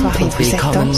Bonsoir und willkommen.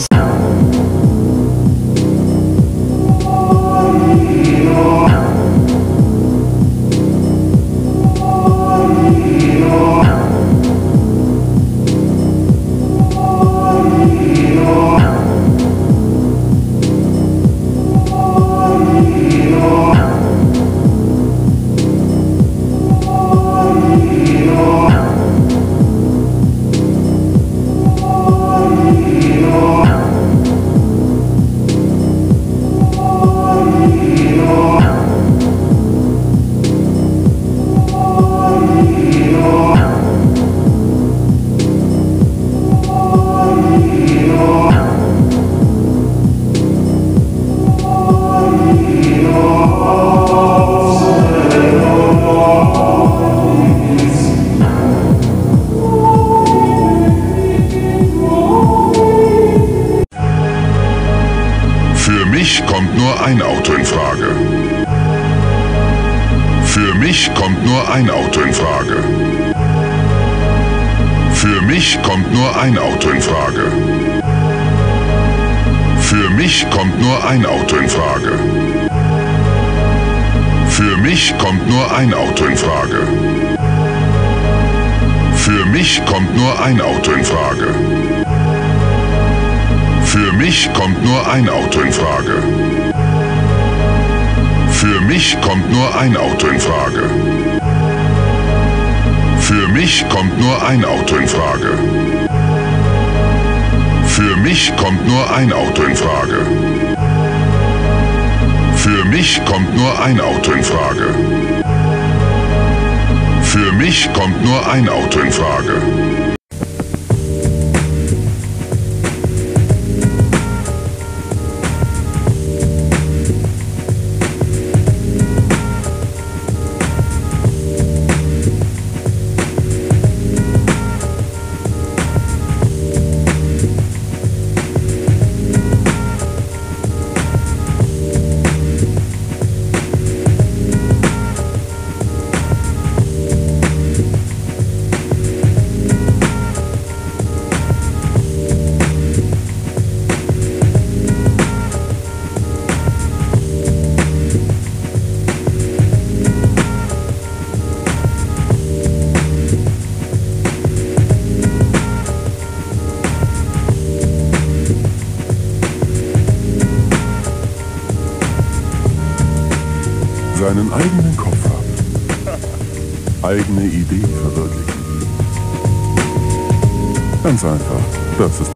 Seinen eigenen Kopf haben, eigene Ideen verwirklichen. Ganz einfach, das ist...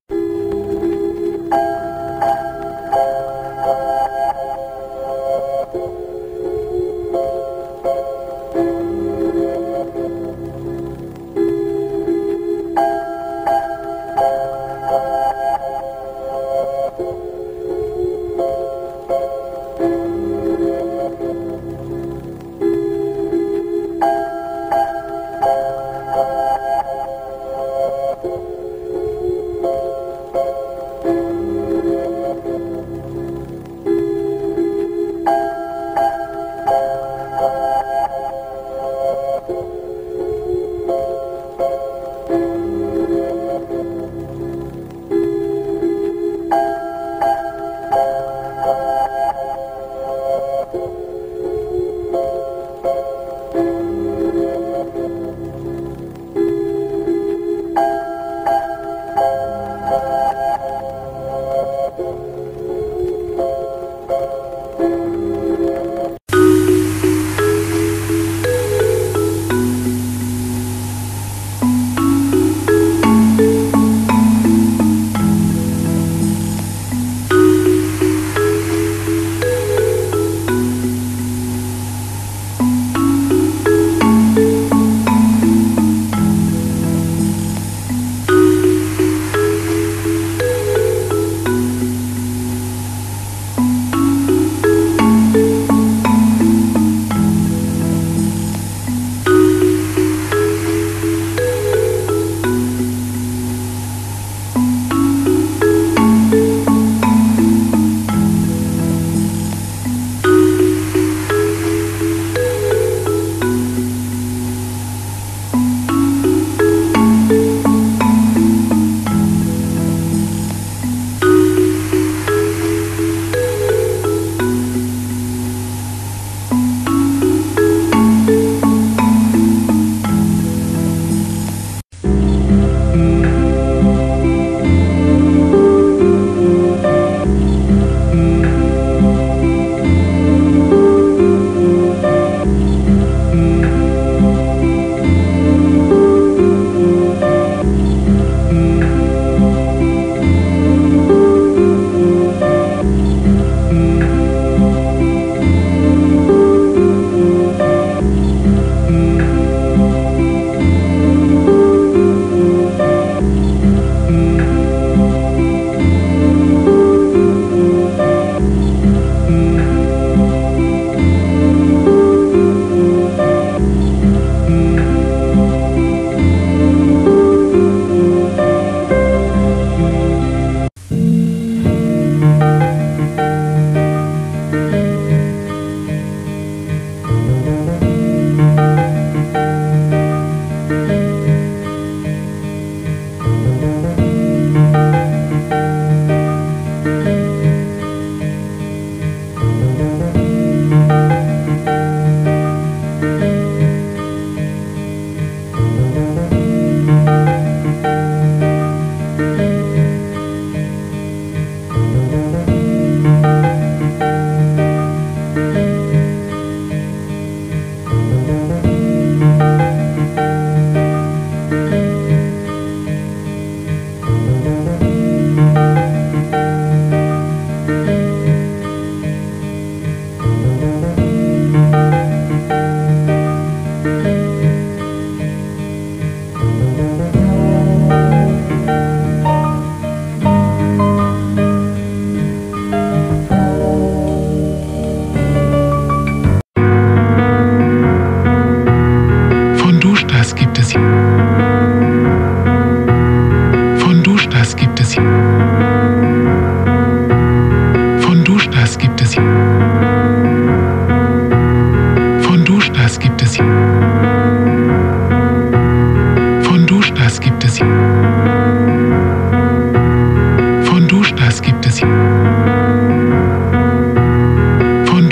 Von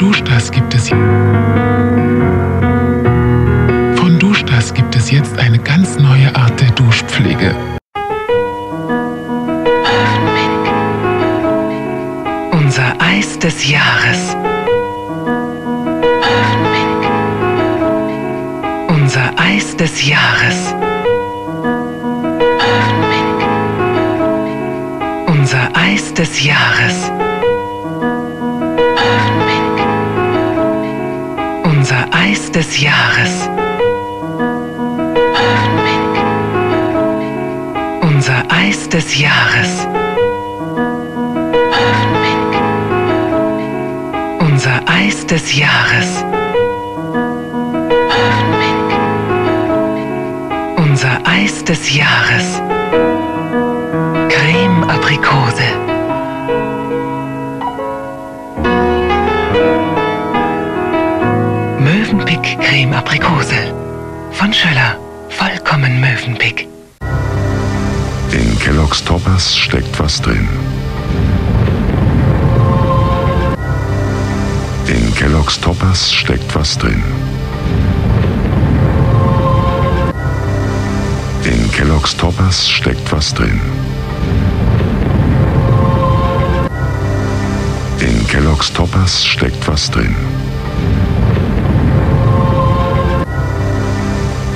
Duschdas gibt es jetzt eine ganz neue Art der Duschpflege. Mövenpick. Unser Eis des Jahres. Mövenpick. Unser Eis des Jahres. Mövenpick. Unser Eis des Jahres. Unser Eis des Jahres. Mövenpick. Unser Eis des Jahres. Mövenpick. Unser Eis des Jahres. Mövenpick. Unser Eis des Jahres. Creme Aprikose. Mövenpick Creme Aprikose. Von Schiller. Vollkommen Mövenpick. In Kellogg's Toppers steckt was drin. In Kellogg's Toppers steckt was drin. In Kellogg's Toppers steckt was drin. In Kellogg's Toppers steckt was drin.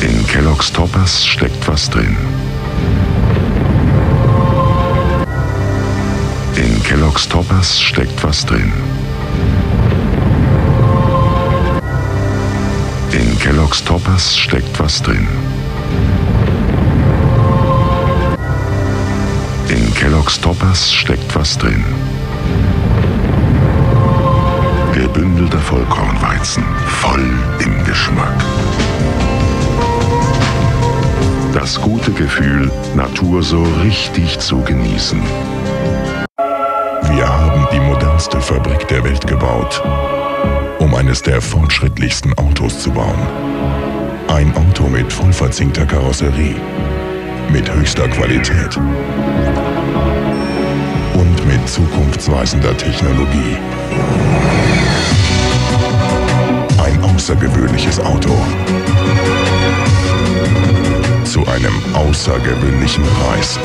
In Kellogg's Toppers steckt was drin. In Kellogg's Toppers steckt was drin. In Kellogg's Toppers steckt was drin. In Kellogg's Toppers steckt was drin. Gebündelter Vollkornweizen, voll im Geschmack. Das gute Gefühl, Natur so richtig zu genießen. Wir haben die modernste Fabrik der Welt gebaut, um eines der fortschrittlichsten Autos zu bauen. Ein Auto mit vollverzinkter Karosserie, mit höchster Qualität und mit zukunftsweisender Technologie. Ein außergewöhnliches Auto. Zu einem außergewöhnlichen Preis.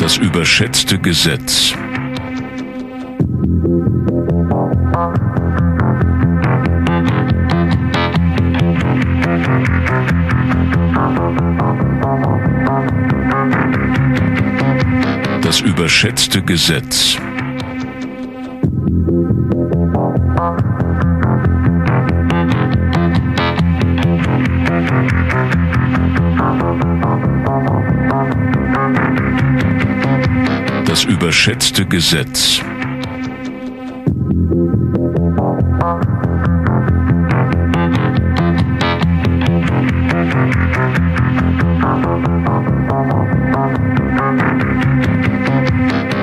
Das überschätzte Gesetz. Das überschätzte Gesetz. Das überschätzte Gesetz.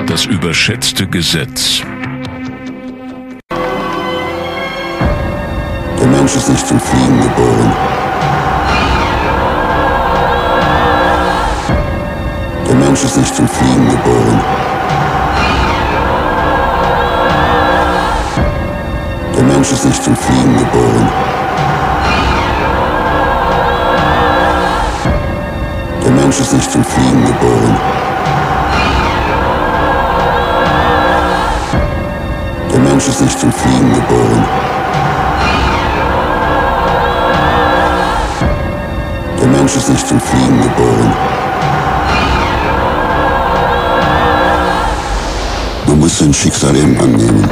Das überschätzte Gesetz. Der Mensch ist nicht zum Fliegen geboren. Der Mensch ist nicht zum Fliegen geboren. Der Mensch ist nicht zum Fliegen geboren. Der Mensch ist nicht zum Fliegen geboren. Der Mensch ist nicht zum Fliegen geboren. Der Mensch ist nicht zum Fliegen geboren. Du musst dein Schicksal eben annehmen.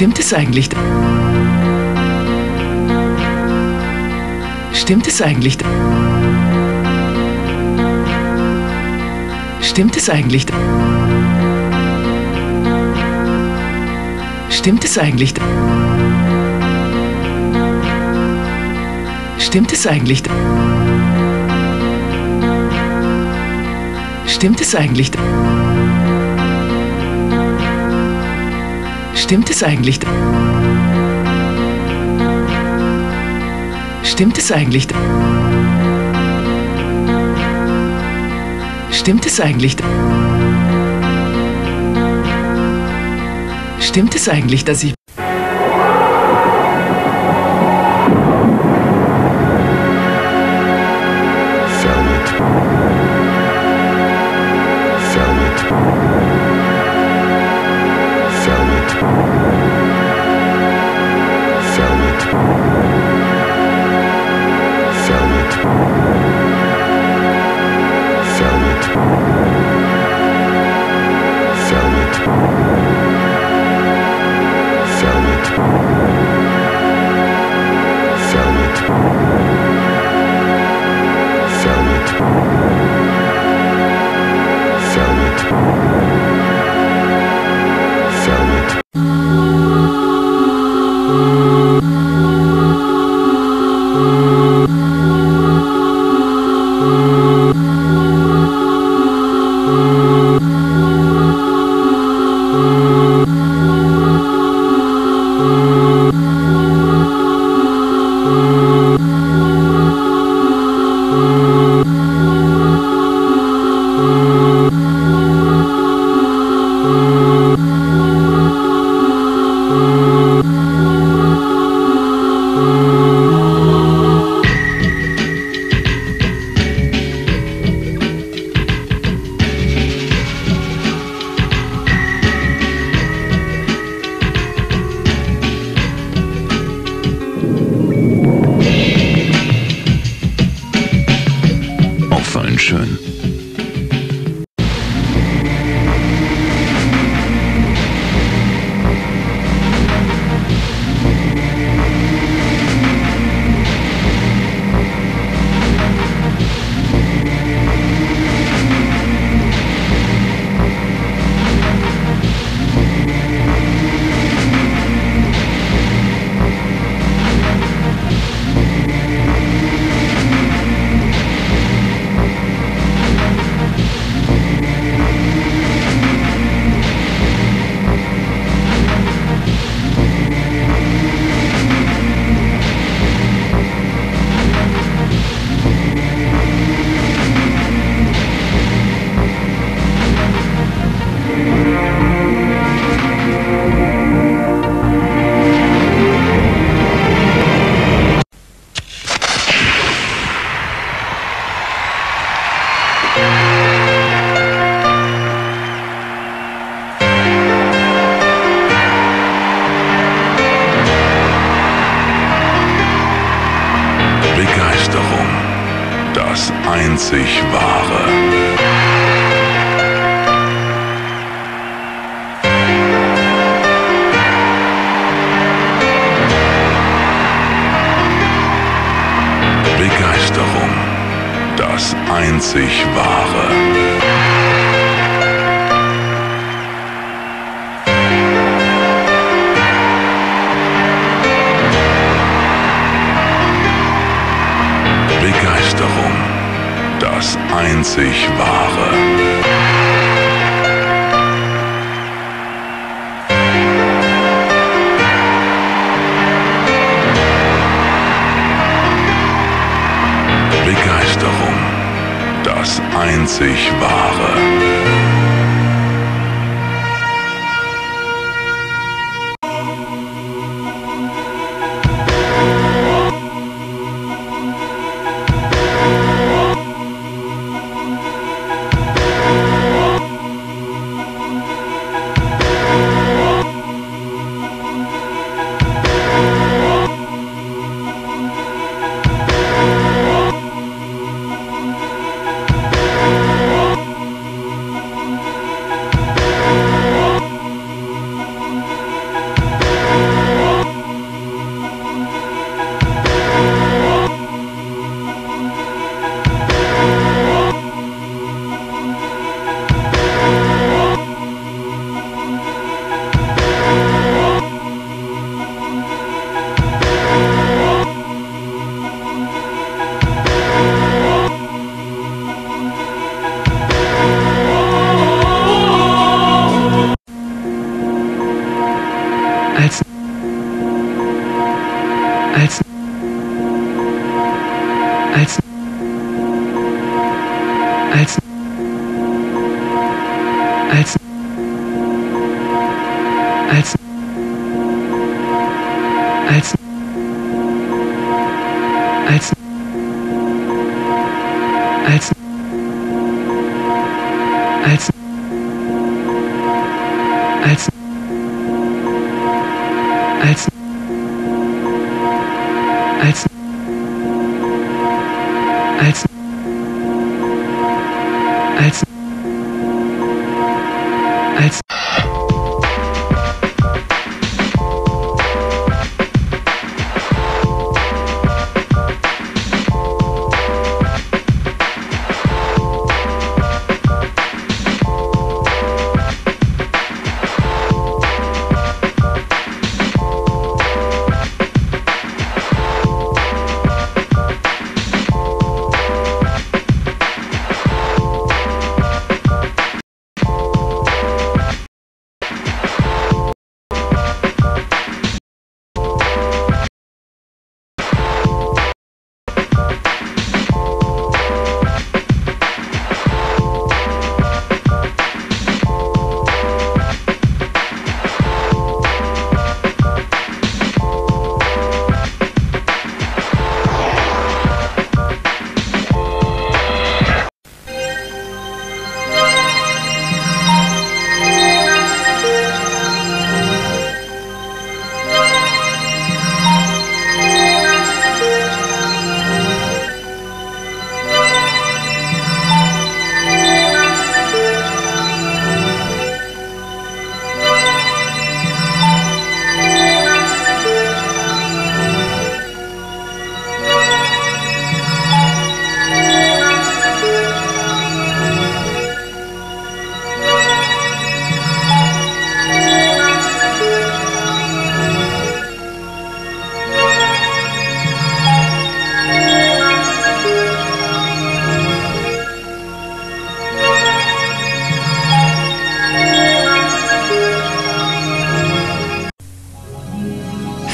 Stimmt es eigentlich, dass ich...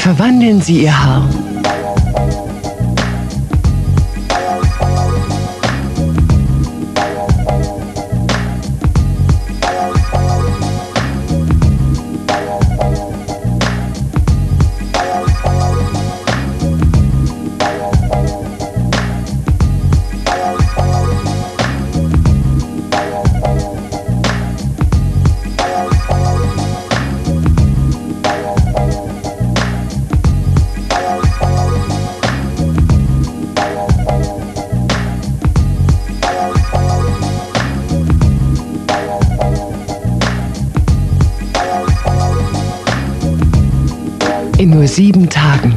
Verwandeln Sie Ihr Haar. In nur 7 Tagen.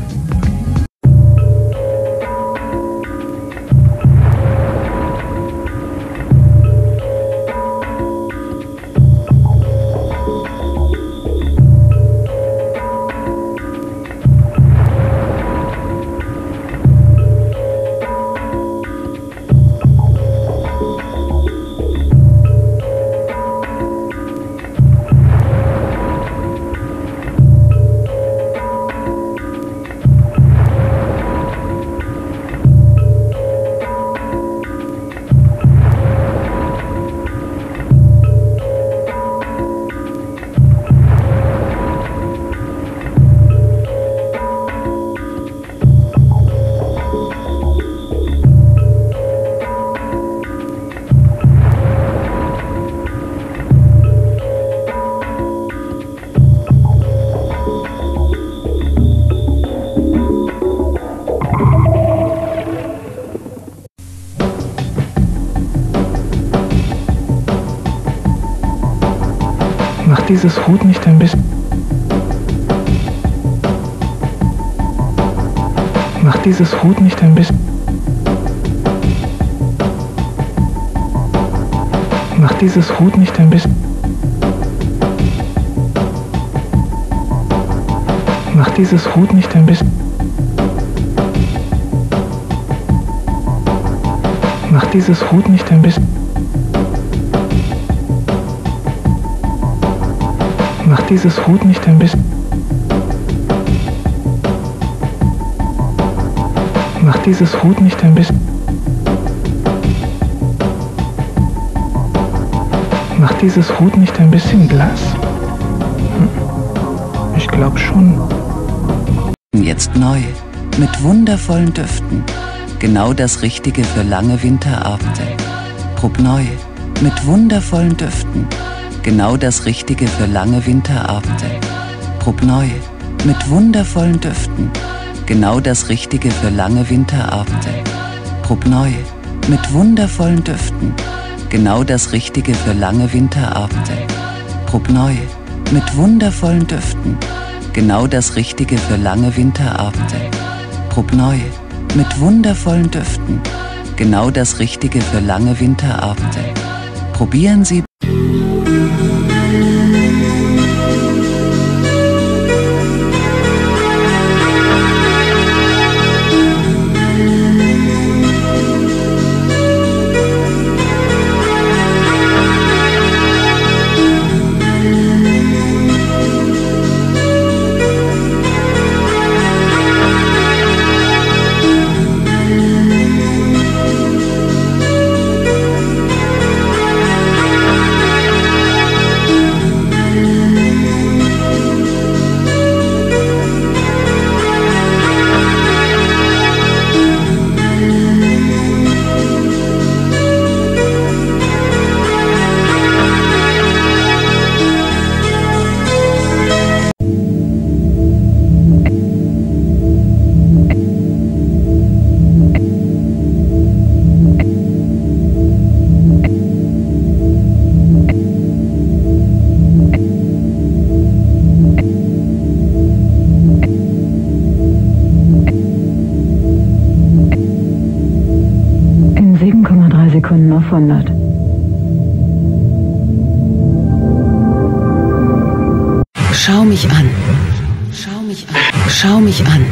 Macht dieses Rot nicht ein bisschen... Macht dieses Rot nicht ein bisschen... Macht dieses Rot nicht ein bisschen... Macht dieses Rot nicht ein bisschen... Macht dieses Rot nicht ein bisschen... Macht dieses Rot nicht ein bisschen... dieses Huhn nicht ein bisschen... Macht dieses Huhn nicht ein bisschen blass? Ich glaube schon. Jetzt neu, mit wundervollen Düften. Genau das Richtige für lange Winterabende. Prob neu, mit wundervollen Düften. Genau das Richtige für lange Winterabende. Prob neu, mit wundervollen Düften. Genau das Richtige für lange Winterabende. Prob neu, mit wundervollen Düften. Genau das Richtige für lange Winterabende. Prob neu, mit wundervollen Düften. Genau das Richtige für lange Winterabende. Prob neu, mit wundervollen Düften. Genau das Richtige für lange Winterabende. Probieren Sie. Schau mich an. Schau mich an. Schau mich an.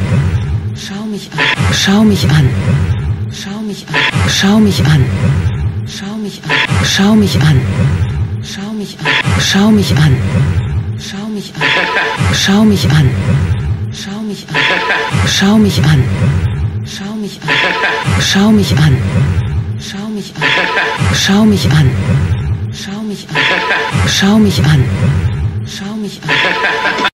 Schau mich an. Schau mich an. Schau mich an. Schau mich an. Schau mich an. Schau mich an. Schau mich an. Schau mich an. Schau mich an. Schau mich an. Schau mich an. Schau mich an. Schau mich an. Schau mich an. Schau mich an, schau mich an, schau mich an, schau mich an, schau mich an,